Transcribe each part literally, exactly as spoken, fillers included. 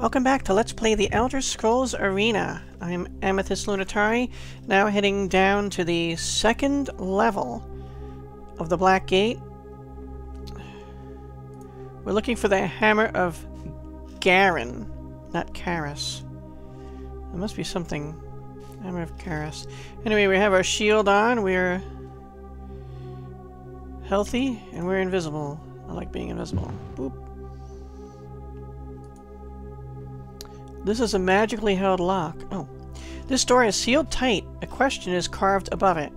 Welcome back to Let's Play the Elder Scrolls Arena. I'm Amethyst Lunitari, now heading down to the second level of the Black Gate. We're looking for the Hammer of Gharen, not Karas. There must be something. Hammer of Karas. Anyway, we have our shield on, we're healthy, and we're invisible. I like being invisible. Boop. This is a magically held lock. Oh. This door is sealed tight. A question is carved above it.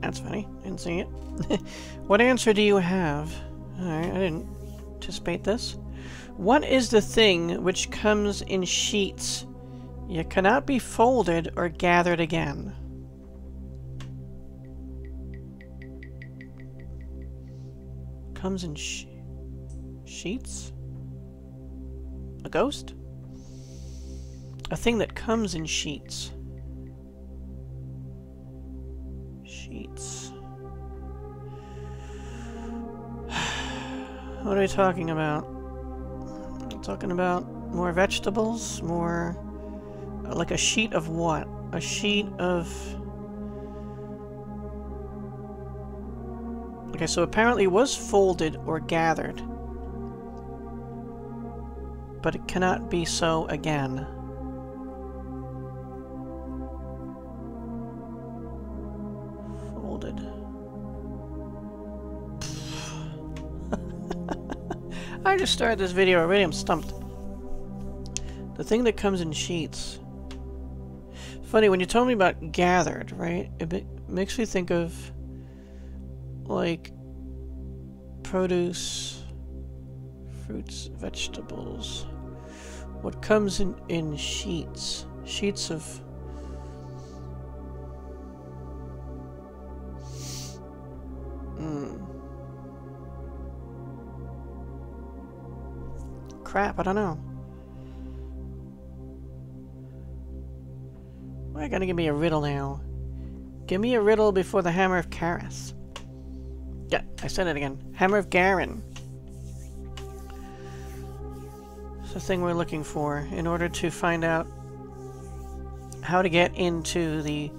That's funny. I didn't see it. What answer do you have? Alright, I didn't anticipate this. What is the thing which comes in sheets? You cannot be folded or gathered again. Comes in she sheets? A ghost? A thing that comes in sheets. Sheets. What are we talking about? We're talking about more vegetables, more... like a sheet of what? A sheet of... Okay, so apparently it was folded or gathered. But it cannot be so again. I just started this video already, I'm stumped. The thing that comes in sheets. Funny, when you told me about gathered, right, it makes me think of, like, produce, fruits, vegetables. What comes in, in sheets? Sheets of... Hmm. Crap, I don't know. Why are you gonna give me a riddle now? Give me a riddle before the Hammer of Karas. Yeah, I said it again. Hammer of Gharen. It's the thing we're looking for in order to find out how to get into the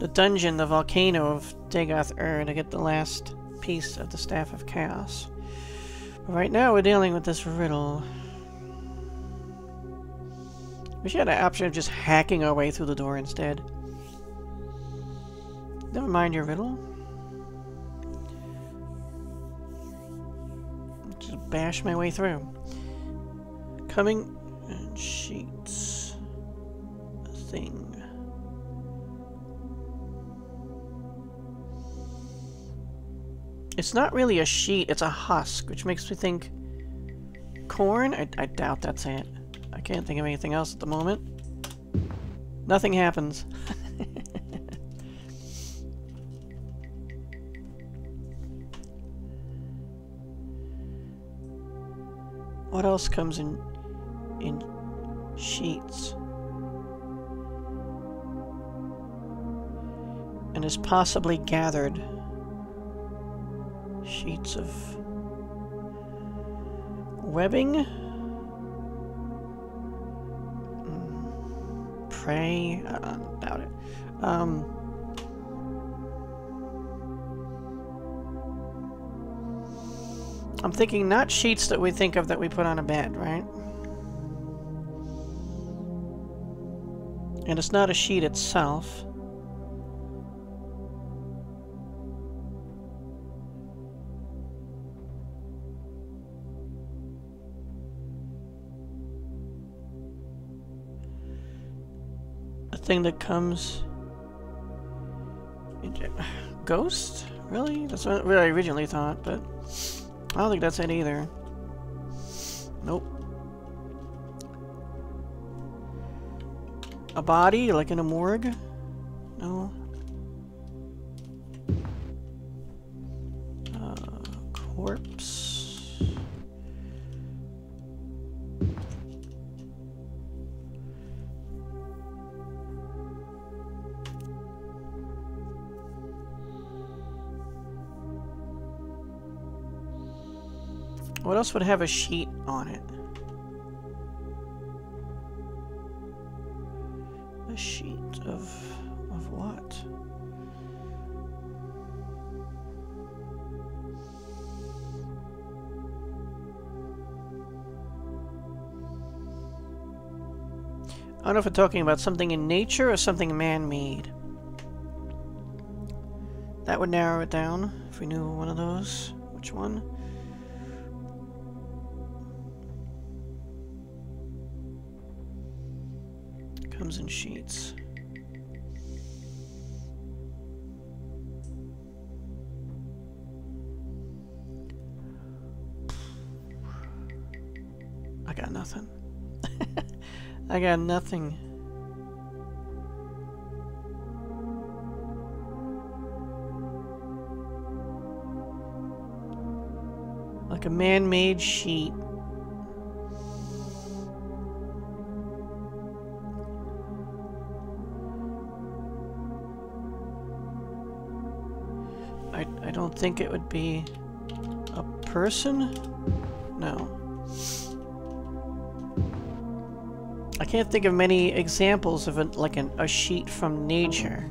the dungeon, the volcano of Dagoth Ur, to get the last piece of the Staff of Chaos. Right now we're dealing with this riddle. We should have an option of just hacking our way through the door instead. Never mind your riddle. Just bash my way through. Coming in sheets. A thing. It's not really a sheet, it's a husk, which makes me think... corn? I, I doubt that's it. I can't think of anything else at the moment. Nothing happens. What else comes in... in... sheets? And is possibly gathered. Sheets of webbing, mm. Prey. I uh, doubt it. Um, I'm thinking not sheets that we think of that we put on a bed, right? And it's not a sheet itself. Thing that comes into ghost? Really? That's what I originally thought, but I don't think that's it either. Nope. A body, like in a morgue? No. Uh, corpse. What else would have a sheet on it? A sheet of... of what? I don't know if we're talking about something in nature or something man-made. That would narrow it down if we knew one of those. Which one? Comes in sheets. I got nothing. I got nothing. Like a man-made sheet. I, I don't think it would be a person? No. I can't think of many examples of an, like an, a sheet from nature.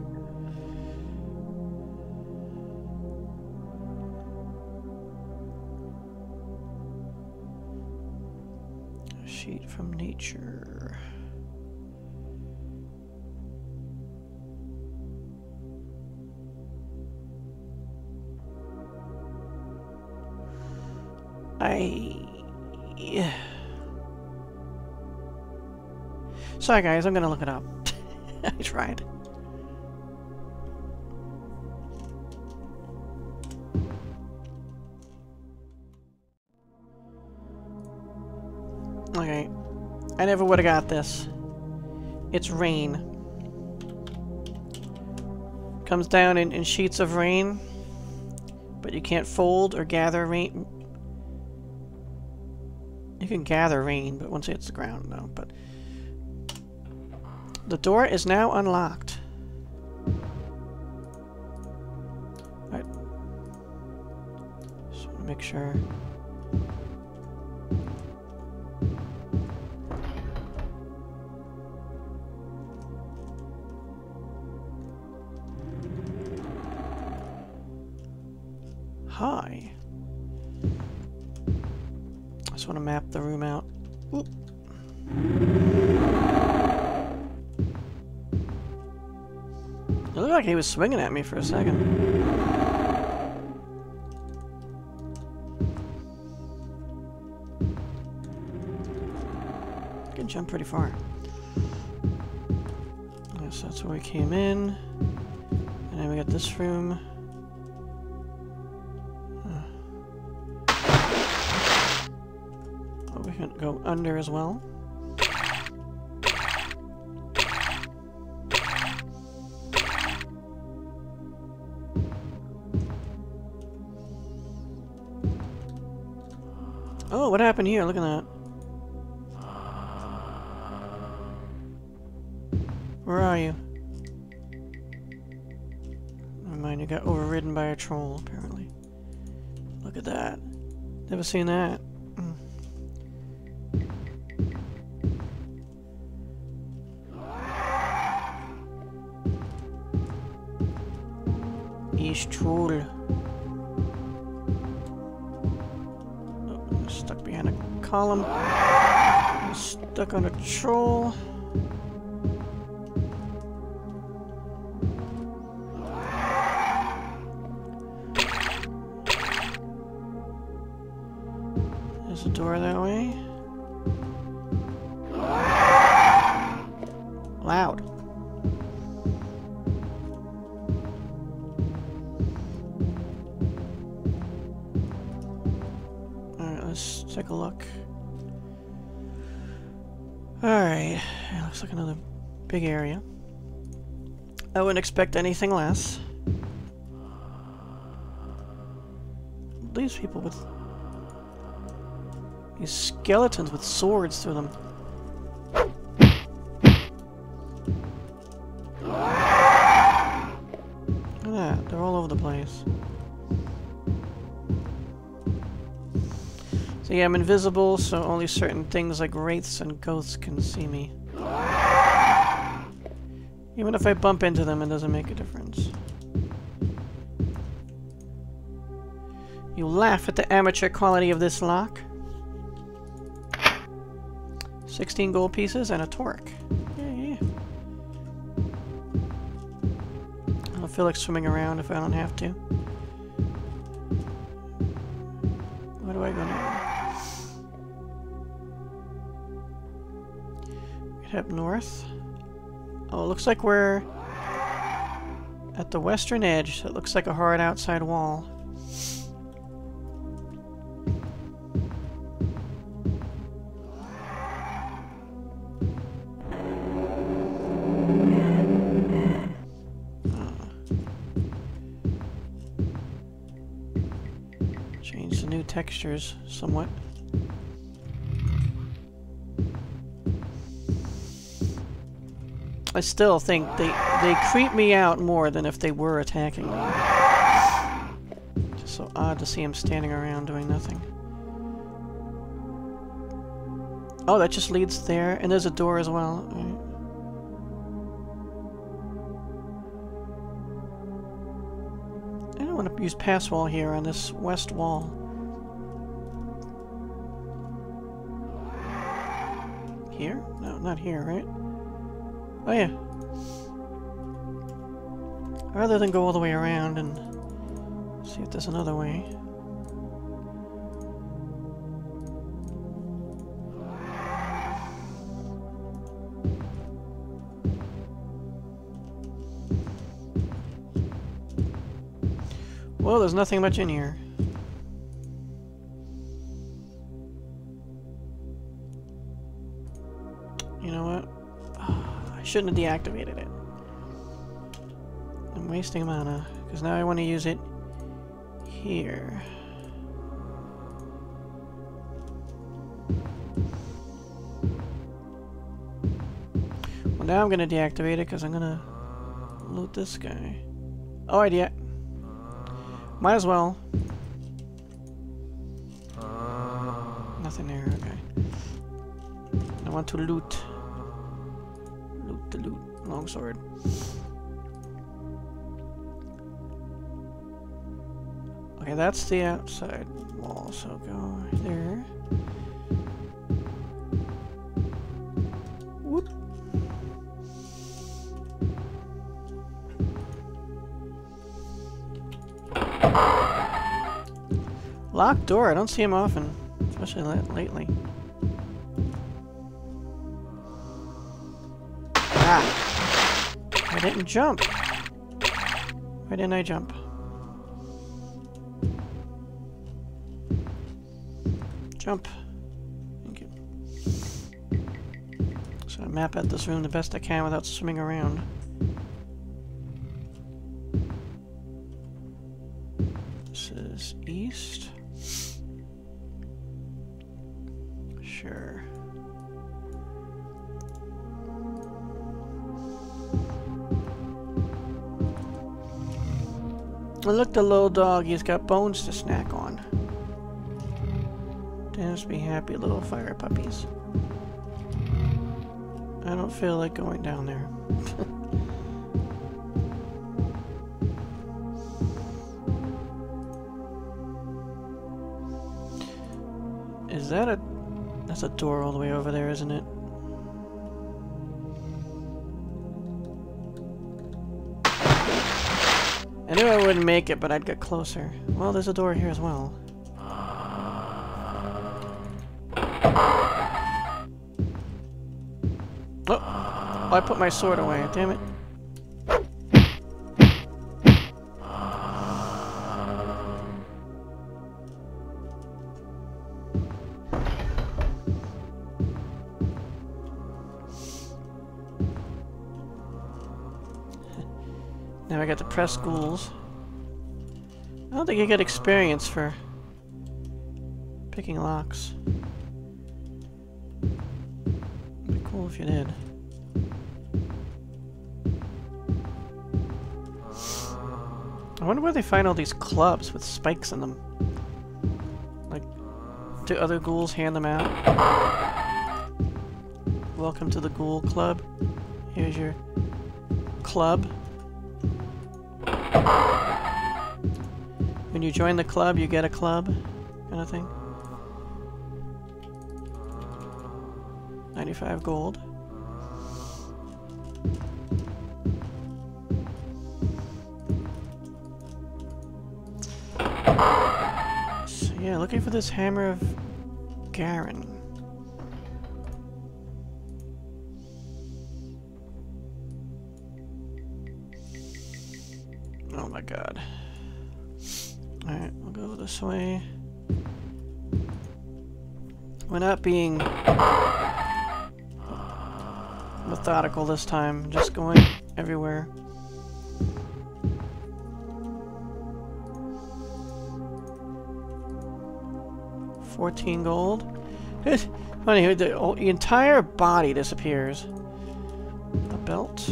A sheet from nature. I... yeah. Sorry guys, I'm gonna look it up. I tried. Okay. I never would have got this. It's rain. Comes down in, in sheets of rain, but you can't fold or gather rain. You can gather rain, but once it hits the ground, no, but... The door is now unlocked. Alright. Just want to make sure. Hi. I just want to map the room out. Oop. It looked like he was swinging at me for a second. I can jump pretty far. Okay, so that's where we came in. And then we got this room. Huh. Oh, we can go under as well. Oh, what happened here? Look at that. Where are you? Never mind, you got overridden by a troll, apparently. Look at that. Never seen that. Mm. East troll. Column. I'm stuck on a troll. There's a door that way. Loud. Alright, let's take a look. Alright, it looks like another big area. I wouldn't expect anything less. These people with... these skeletons with swords through them. Look at that, they're all over the place. So yeah, I'm invisible, so only certain things like wraiths and ghosts can see me. Even if I bump into them, it doesn't make a difference. You laugh at the amateur quality of this lock. sixteen gold pieces and a torque. Yeah, yeah. I don't feel like swimming around if I don't have to. Where do I go now? Get up north. Oh, it looks like we're at the western edge. So it looks like a hard outside wall. Textures somewhat. I still think they they creep me out more than if they were attacking me. It's just so odd to see him standing around doing nothing. Oh, that just leads there, and there's a door as well. All right. I don't want to use passwall here on this west wall. Here? No, not here, right? Oh, yeah. Rather than go all the way around and see if there's another way. Well, there's nothing much in here. Shouldn't have deactivated it. I'm wasting mana, because now I want to use it here. Well, now I'm going to deactivate it, because I'm going to loot this guy. Oh, idea. Might as well. Nothing there, okay. I want to loot. Loot, longsword. Okay, that's the outside wall, so go there. Whoop. Locked door, I don't see him often, especially lately. Ah. I didn't jump. Why didn't I jump? Jump. Thank you. So I map out this room the best I can without swimming around. This is east. Sure. Well, look, the little dog, he's got bones to snack on. Dance be happy, little fire puppies. I don't feel like going down there. Is that a... That's a door all the way over there, isn't it? I knew I wouldn't make it, but I'd get closer. Well, there's a door here as well. Oh, oh I put my sword away. Damn it. Now I got to press ghouls. I don't think you get experience for picking locks. It'd be cool if you did. I wonder where they find all these clubs with spikes in them. Like, do other ghouls hand them out? Welcome to the ghoul club. Here's your club. When you join the club, you get a club, kind of thing. ninety-five gold. So yeah, looking for this Hammer of Gharen. Oh my god. Alright, we'll go this way. We're not being methodical this time, just going everywhere. fourteen gold. It's funny, the, the entire body disappears. The belt.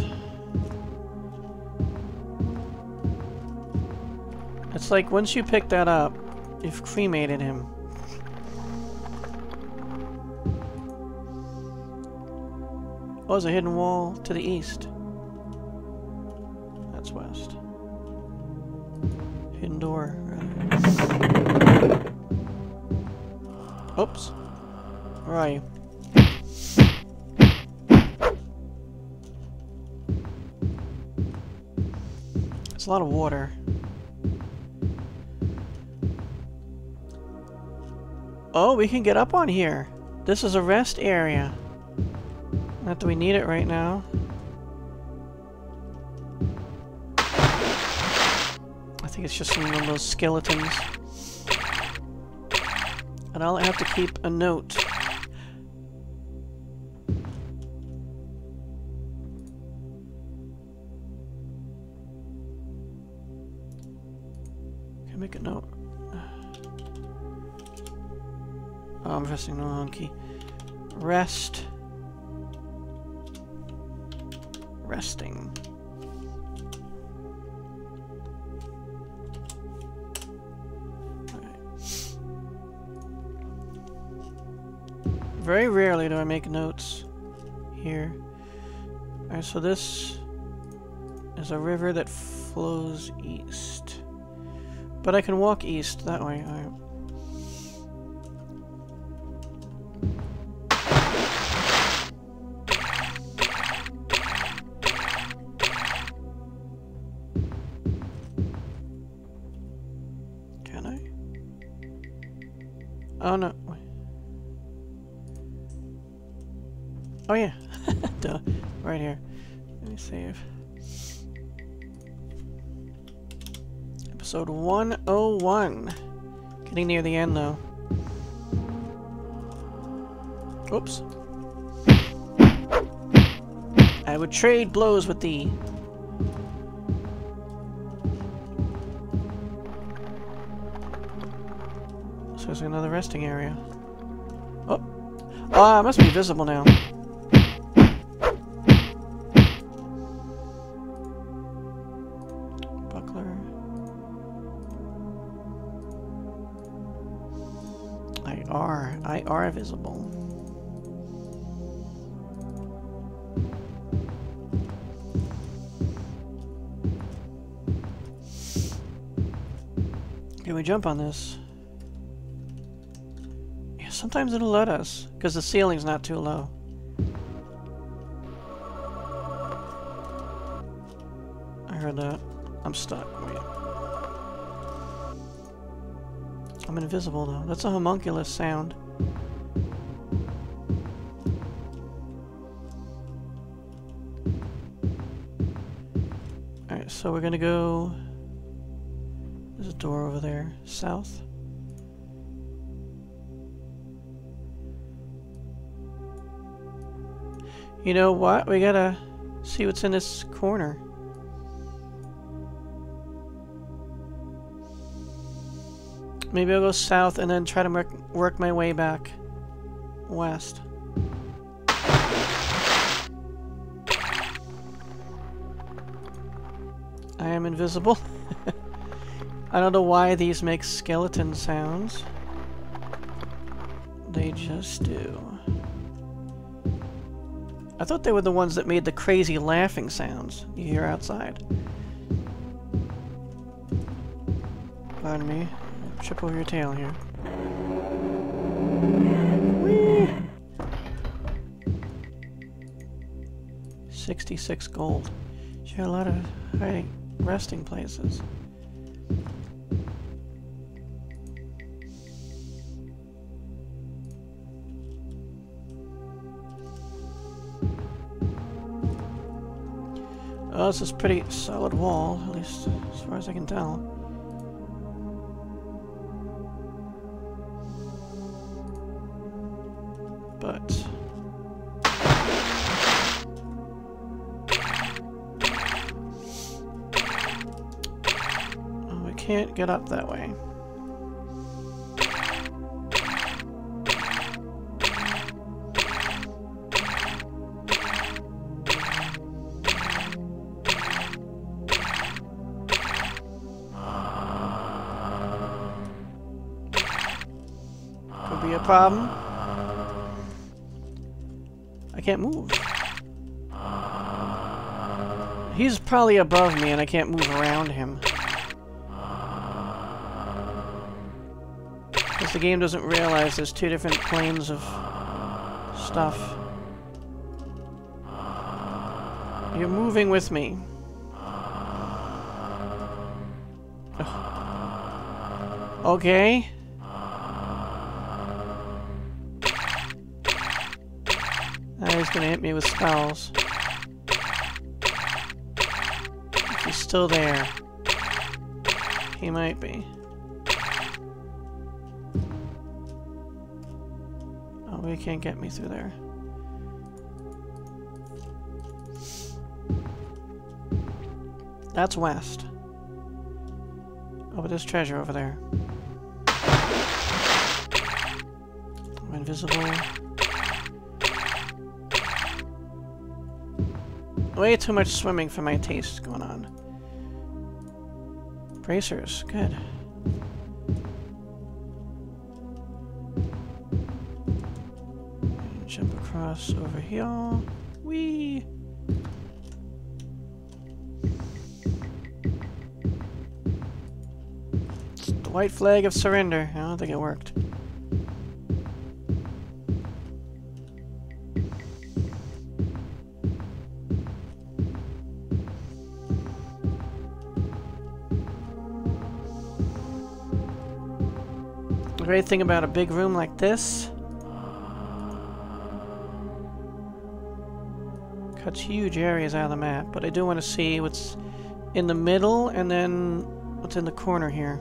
It's like once you pick that up, you've cremated him. Oh, there's a hidden wall to the east. That's west. Hidden door. Right. Oops. Where are you? It's a lot of water. Oh, we can get up on here. This is a rest area. Not that we need it right now. I think it's just one of those skeletons. And I'll have to keep a note. Can I make a note? Oh, I'm pressing the wrong key. Rest. Resting. All right. Very rarely do I make notes here. Alright, so this is a river that flows east. But I can walk east that way. All right. Oh no. Oh yeah. Duh. Right here. Let me save. Episode one oh one. Getting near the end though. Oops. I would trade blows with thee. So there's another resting area. Oh! Ah, it must be visible now. Buckler. I R. I R visible. Can we jump on this? Sometimes it'll let us, because the ceiling's not too low. I heard that. I'm stuck. Wait. I'm invisible, though. That's a homunculus sound. Alright, so we're gonna go... There's a door over there. South. You know what? We gotta see what's in this corner. Maybe I'll go south and then try to work, work my way back west. I am invisible. I don't know why these make skeleton sounds. They just do. I thought they were the ones that made the crazy laughing sounds you hear outside. Pardon me. Chip over your tail here. Whee! sixty-six gold. She had a lot of hiding, resting places. Oh, this is pretty solid wall, at least as far as I can tell. But oh, we can't get up that way. Problem. I can't move. He's probably above me and I can't move around him. Because the game doesn't realize there's two different planes of stuff. You're moving with me. Ugh. Okay. He's gonna hit me with spells. If he's still there. He might be. Oh, he can't get me through there. That's west. Oh, but there's treasure over there. I'm invisible. Way too much swimming for my taste going on. Bracers, good. Jump across over here. Whee! It's the white flag of surrender. I don't think it worked. The great thing about a big room like this, cuts huge areas out of the map, but I do want to see what's in the middle and then what's in the corner here.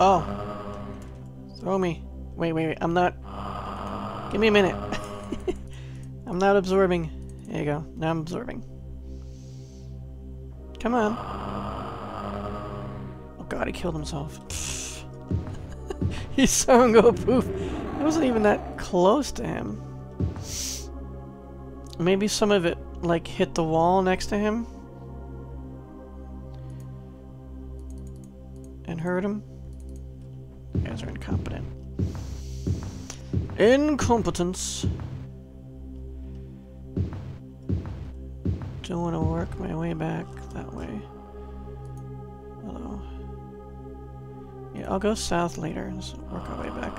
Oh. Throw me. Wait, wait, wait. I'm not... Give me a minute. I'm not absorbing. There you go. Now I'm absorbing. Come on. Oh god, he killed himself. He saw him go poof. I wasn't even that close to him. Maybe some of it, like, hit the wall next to him? And hurt him? You guys are incompetent. Incompetence! Don't want to work my way back that way. Hello. Yeah, I'll go south later. Let's work our way back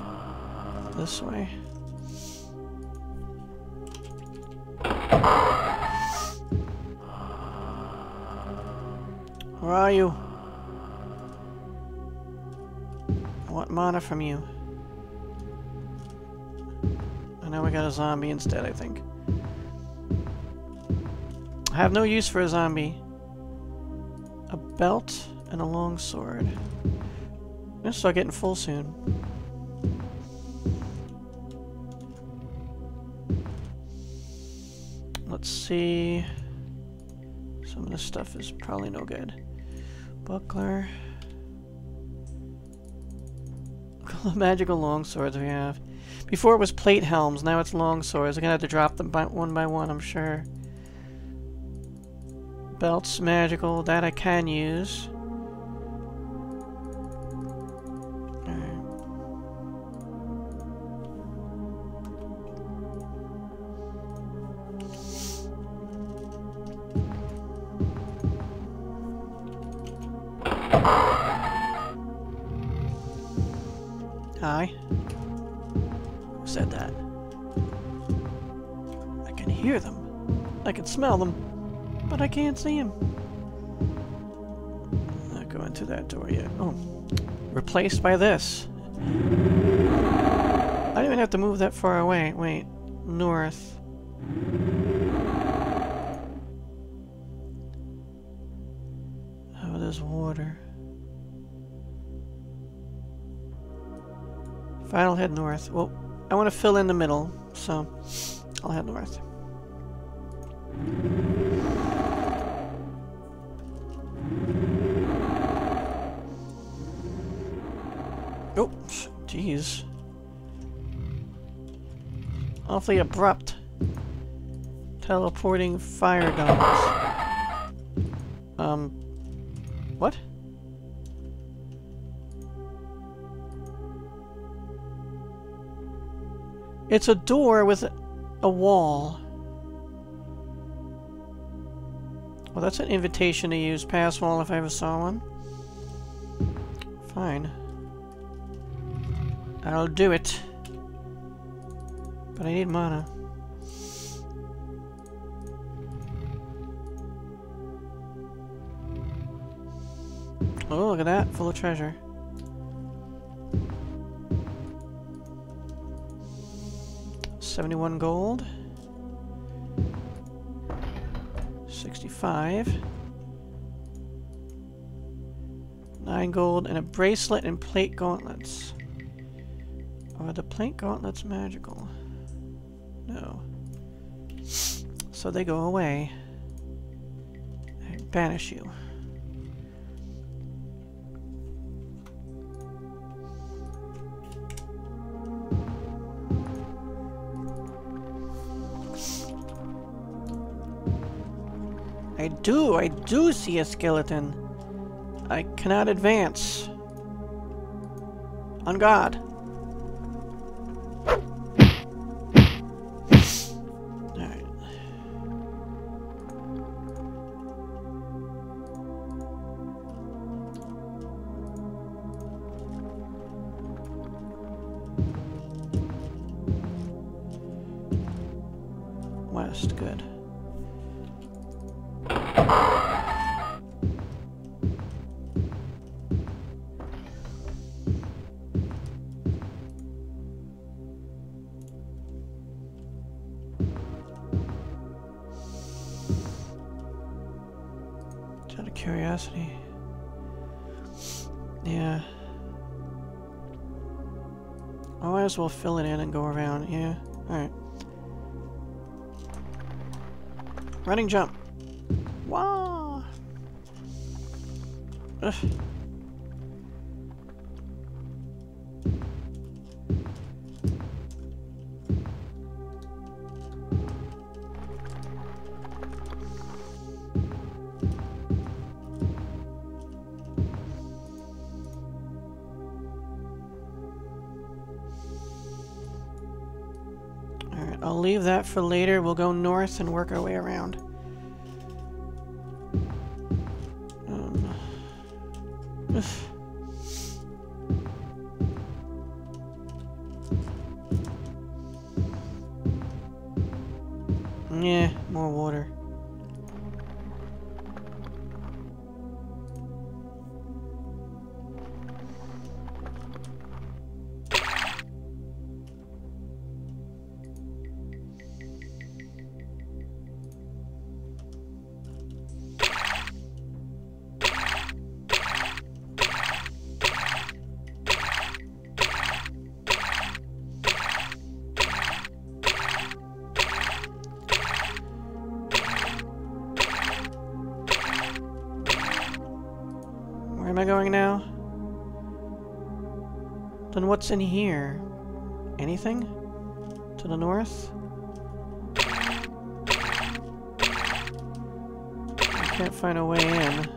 this way. Where are you? What mana from you? I know we got a zombie instead, I think. I have no use for a zombie. A belt and a long sword. I'm gonna start getting full soon. Let's see. Some of this stuff is probably no good. Buckler. the magical long swords we have. Before it was plate helms, now it's long swords. I'm gonna have to drop them by one by one, I'm sure. Belts, magical, that I can use. Hi. Who said that? I can hear them. I can smell them. But I can't see them. I'm not going through that door yet. Oh. Replaced by this. I don't even have to move that far away. Wait. North. Oh, there's water. If I'll head north. Well, I want to fill in the middle, so I'll head north. Oh, jeez. Awfully abrupt. Teleporting fire dogs. Um, what? It's a door with a wall. Well, that's an invitation to use pass wall if I ever saw one. Fine. I'll do it. But I need mana. Oh, look at that, full of treasure. seventy-one gold. sixty-five. nine gold and a bracelet and plate gauntlets. Are the plate gauntlets magical? No. So they go away. I banish you. I do, I do see a skeleton. I cannot advance. On God. Alright. West, good. Curiosity. Yeah. I might as well fill it in and go around. Yeah. Alright. Running jump. Wow. Ugh. I'll leave that for later. We'll go north and work our way around. Um. Yeah, more water. Where am I going now? Then what's in here? Anything? To the north? I can't find a way in.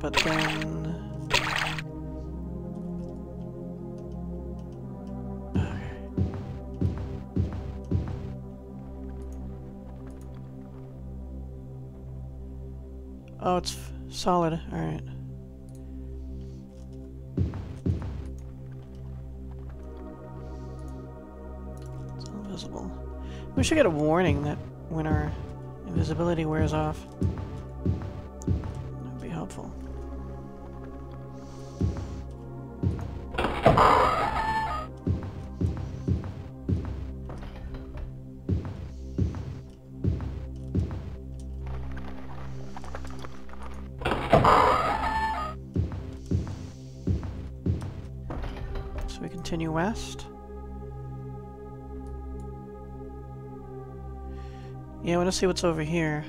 But then... Oh, it's f solid. All right. It's invisible. We should get a warning that when our invisibility wears off. That would be helpful. West. Yeah, I want to see what's over here.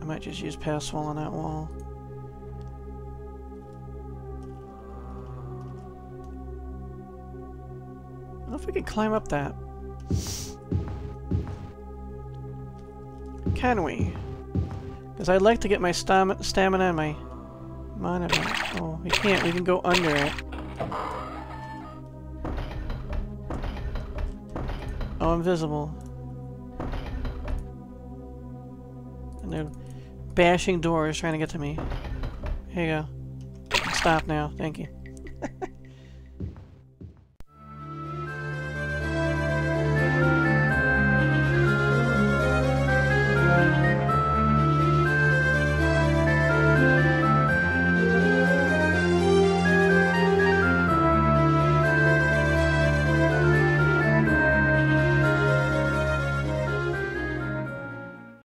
I might just use pass wall on that wall. I don't know if we can climb up that. Can we? Because I'd like to get my stam stamina and my monitor. Oh, we can't. We can go under it. Oh, invisible. And they're bashing doors trying to get to me. Here you go. Stop now. Thank you.